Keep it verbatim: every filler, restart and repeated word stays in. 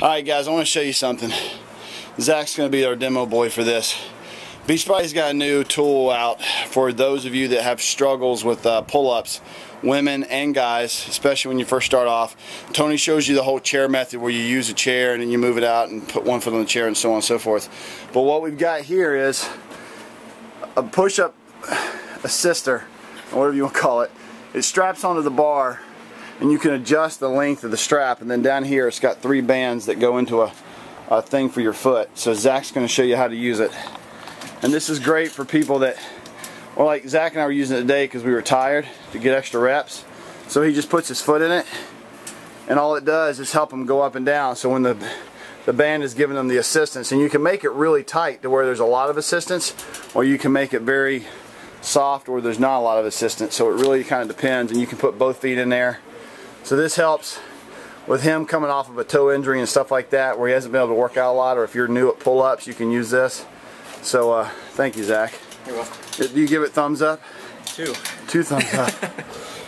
Alright guys, I want to show you something. Zach's going to be our demo boy for this. Beachbody's got a new tool out for those of you that have struggles with uh, pull-ups, women and guys, especially when you first start off. Tony shows you the whole chair method where you use a chair and then you move it out and put one foot on the chair and so on and so forth. But what we've got here is a push-up assister, or whatever you want to call it. It straps onto the bar, and you can adjust the length of the strap, and then down here it's got three bands that go into a, a thing for your foot. So Zach's going to show you how to use it, and this is great for people that, well, like Zach and I were using it today because we were tired, to get extra reps. So he just puts his foot in it, and all it does is help him go up and down. So when the the band is giving them the assistance, and you can make it really tight to where there's a lot of assistance, or you can make it very soft where there's not a lot of assistance. So it really kind of depends, and you can put both feet in there. So this helps with him coming off of a toe injury and stuff like that, where he hasn't been able to work out a lot, or if you're new at pull-ups, you can use this. So uh, thank you, Zach. You're welcome. Do you give it thumbs up? Two. Two thumbs up.